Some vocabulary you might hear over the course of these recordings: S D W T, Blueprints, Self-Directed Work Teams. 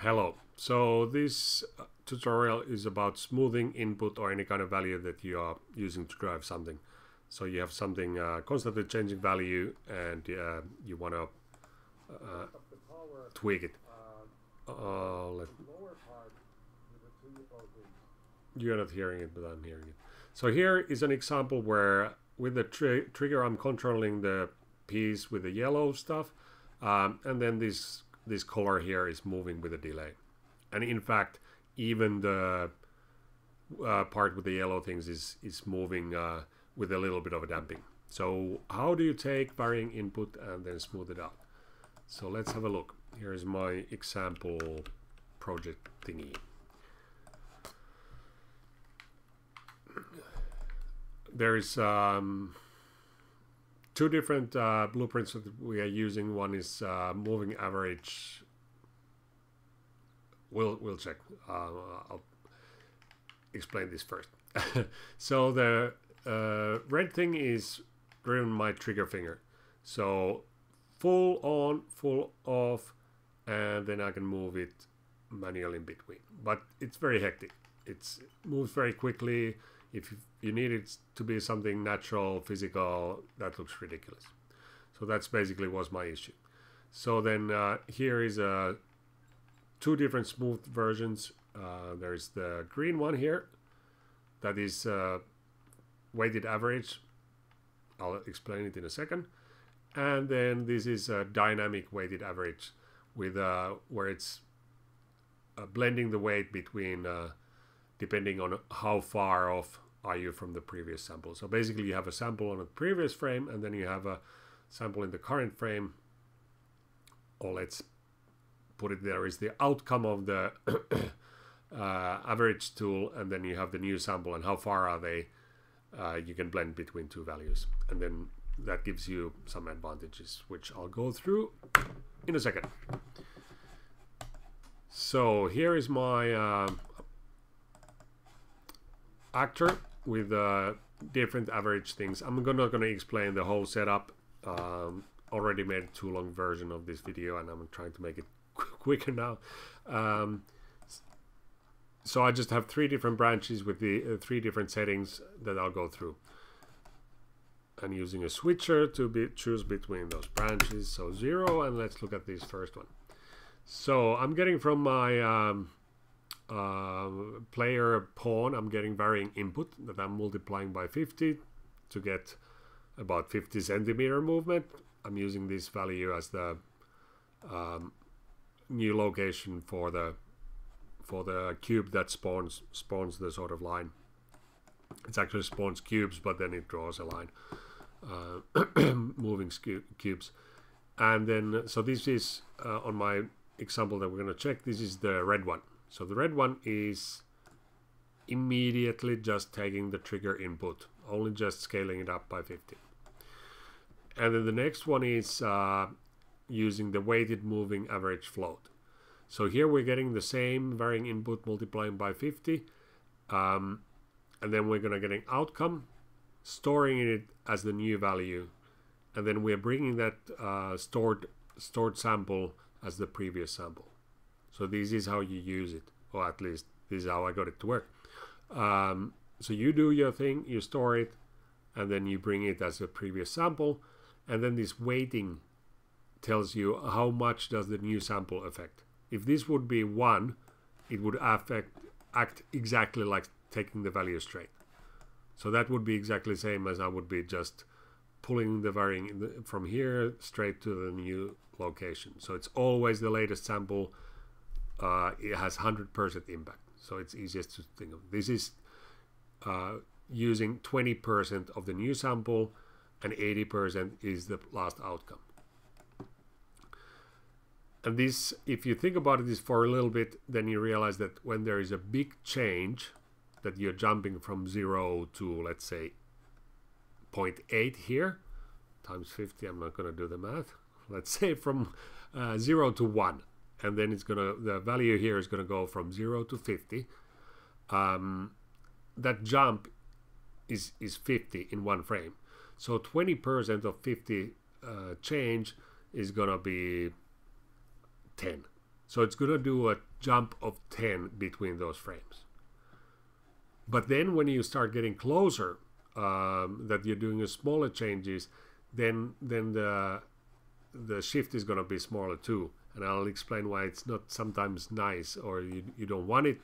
Hello. So this tutorial is about smoothing input or any kind of value that you are using to drive something. So you have something constantly changing value and you want to tweak it. You're not hearing it, but I'm hearing it. So here is an example where with the trigger I'm controlling the piece with the yellow stuff, and then this color here is moving with a delay. And in fact, even the part with the yellow things is moving with a little bit of a damping. So how do you take varying input and then smooth it out? So let's have a look. Here is my example project thingy. There is two different blueprints that we are using. One is moving average. We'll check. I'll explain this first. So the red thing is driven by trigger finger. So full on, full off, and then I can move it manually in between. But it's very hectic. It moves very quickly. If you need it to be something natural, physical, that looks ridiculous. So that's basically was my issue. So then here is two different smooth versions. There's the green one here. That is weighted average. I'll explain it in a second. And then this is a dynamic weighted average with where it's blending the weight between depending on how far off are you from the previous sample. So basically you have a sample on a previous frame and then you have a sample in the current frame, or let's put it there is the outcome of the average tool, and then you have the new sample and how far are they. You can blend between two values, and then that gives you some advantages, which I'll go through in a second. So here is my actor with different average things. I'm not going to explain the whole setup. Already made a too long version of this video, and I'm trying to make it quicker now. So I just have three different branches with the three different settings that I'll go through. I'm using a switcher to choose between those branches. So 0, and let's look at this first one. So I'm getting from my player pawn, I'm getting varying input that I'm multiplying by 50 to get about 50 cm movement. I'm using this value as the new location for the cube that spawns the sort of line. It's actually spawns cubes, but then it draws a line, moving cubes. And then so this is on my example that we're going to check. This is the red one. So the red one is immediately just taking the trigger input, only just scaling it up by 50. And then the next one is using the weighted moving average float. So here we're getting the same varying input multiplying by 50. And then we're going to get an outcome, storing it as the new value. And then we're bringing that stored sample as the previous sample. So this is how you use it, or at least this is how I got it to work. So you do your thing, you store it, and then you bring it as a previous sample. And then this weighting tells you how much does the new sample affect. If this would be 1, it would act exactly like taking the value straight. So that would be exactly the same as I would be just pulling the varying from here straight to the new location. So it's always the latest sample. It has 100% impact, so it's easiest to think of. This is using 20% of the new sample, and 80% is the last outcome. And this, if you think about this for a little bit, then you realize that when there is a big change, that you're jumping from 0 to, let's say, 0.8 here, times 50, I'm not going to do the math, let's say from 0 to 1. And then it's gonna, the value here is gonna go from 0 to 50. That jump is 50 in one frame. So 20% of 50 change is gonna be 10. So it's gonna do a jump of 10 between those frames. But then when you start getting closer, that you're doing a smaller changes, then the shift is going to be smaller too. And I'll explain why it's not sometimes nice, or you don't want it,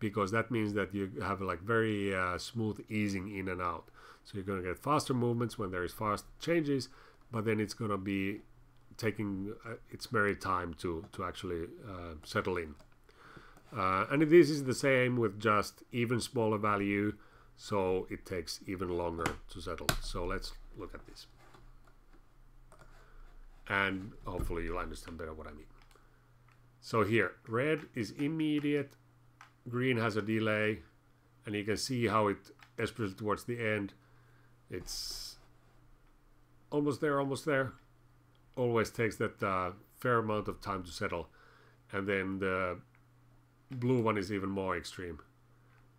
because that means that you have like very smooth easing in and out. So you're going to get faster movements when there is fast changes, but then it's going to be taking its merit time to actually settle in. And this is the same with just even smaller value, so it takes even longer to settle. So let's look at this. And hopefully you'll understand better what I mean. So here, red is immediate, green has a delay, and you can see how it, especially towards the end, it's almost there, always takes that fair amount of time to settle. And then the blue one is even more extreme.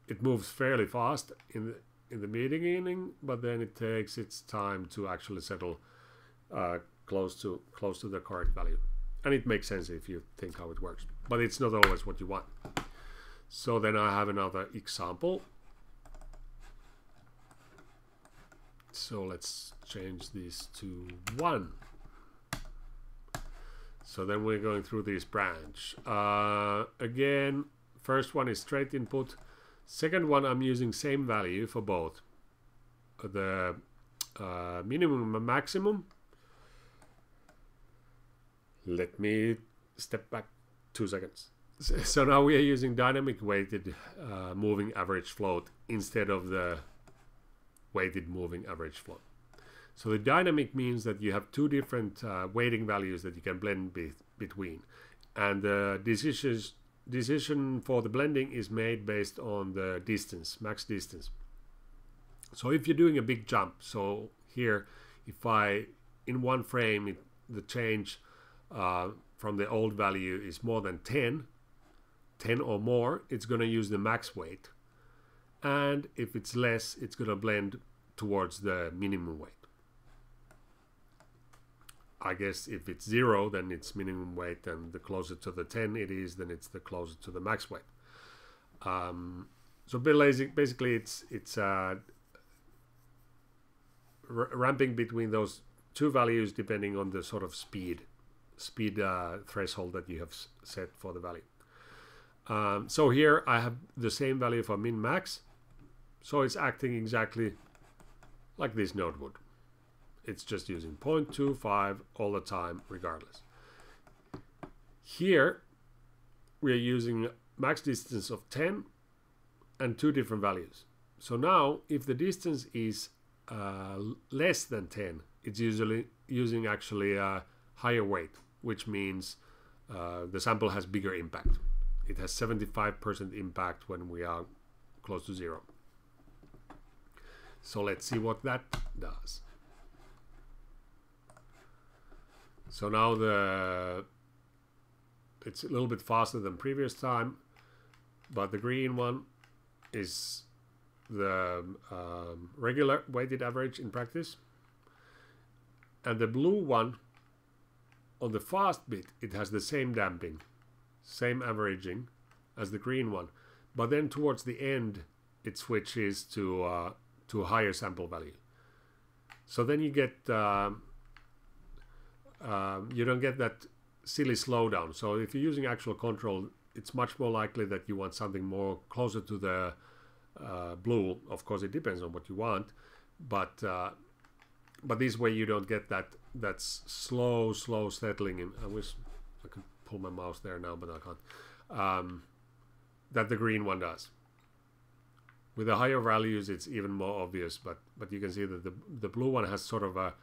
It moves fairly fast in the beginning, but then it takes its time to actually settle close to the correct value. And it makes sense if you think how it works, but it's not always what you want. So then I have another example. So let's change this to 1. So then we're going through this branch. Again, first one is straight input. Second one, I'm using same value for both. The minimum and maximum. Let me step back 2 seconds. So now we are using dynamic weighted moving average float instead of the weighted moving average float. So the dynamic means that you have two different weighting values that you can blend between. And the decision for the blending is made based on the distance, max distance. So if you're doing a big jump, so here, if I, in one frame, the change from the old value is more than 10 or more, it's going to use the max weight. And if it's less, it's going to blend towards the minimum weight. I guess if it's 0, then it's minimum weight, and the closer to the 10 it is, then it's the closer to the max weight. So basically it's ramping between those two values depending on the sort of speed threshold that you have set for the value. So here I have the same value for min max, so it's acting exactly like this node would. It's just using 0.25 all the time, regardless. Here, we are using max distance of 10 and two different values. So now, if the distance is less than 10, it's usually using actually a higher weight, which means the sample has bigger impact. It has 75% impact when we are close to 0. So let's see what that does. So now it's a little bit faster than previous time, but the green one is the regular weighted average in practice. And the blue one, on the fast bit, it has the same damping, same averaging as the green one. But then towards the end, it switches to a higher sample value. So then you get... you don't get that silly slowdown. So if you're using actual control, it's much more likely that you want something more closer to the blue. Of course, it depends on what you want, but this way you don't get that slow settling in. I wish I could pull my mouse there now, but I can't. That the green one does. With the higher values, it's even more obvious, but you can see that the blue one has sort of a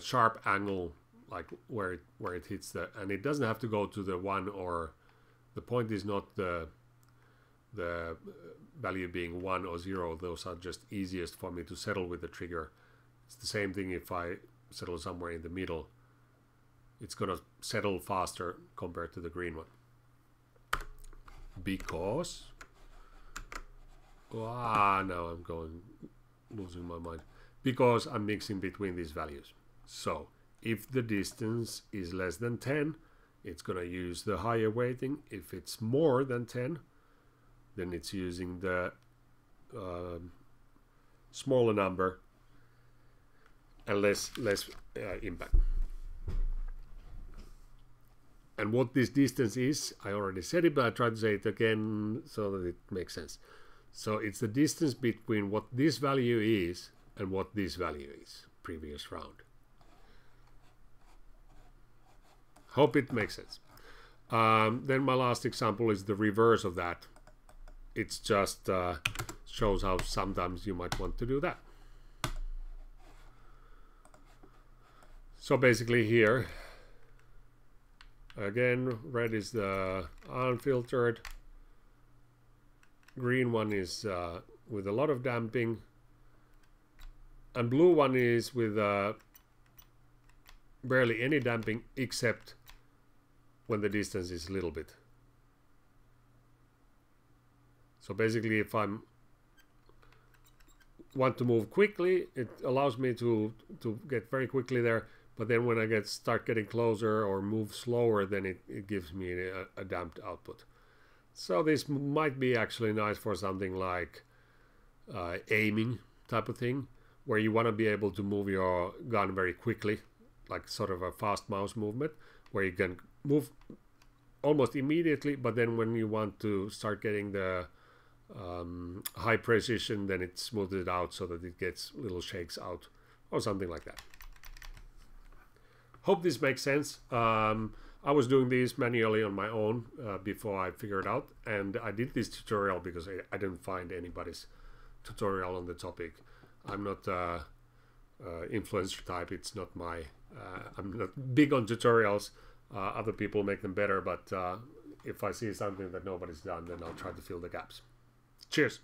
sharp angle, like where it hits the, and it doesn't have to go to the 1, or the point is not the value being 1 or 0. Those are just easiest for me to settle with the trigger. It's the same thing if I settle somewhere in the middle. It's gonna settle faster compared to the green one. Because now I'm losing my mind. Because I'm mixing between these values. So if the distance is less than 10, it's going to use the higher weighting. If it's more than 10, then it's using the smaller number and less impact. And what this distance is, I already said it, but I try to say it again so that it makes sense. So it's the distance between what this value is and what this value is, previous round. Hope it makes sense. Then my last example is the reverse of that. It's just shows how sometimes you might want to do that. So basically here, again, red is the unfiltered, green one is with a lot of damping, and blue one is with barely any damping, except when the distance is a little bit. So basically, if I want to move quickly, it allows me to get very quickly there. But then when I start getting closer or move slower, then it gives me a damped output. So this might be actually nice for something like aiming type of thing, where you want to be able to move your gun very quickly, like sort of a fast mouse movement, where you can move almost immediately, but then when you want to start getting the high precision, then it smooths it out so that it gets little shakes out or something like that. Hope this makes sense. I was doing these manually on my own before I figured it out, and I did this tutorial because I didn't find anybody's tutorial on the topic. I'm not influencer type. It's not my I'm not big on tutorials. Other people make them better, but if I see something that nobody's done, then I'll try to fill the gaps. Cheers.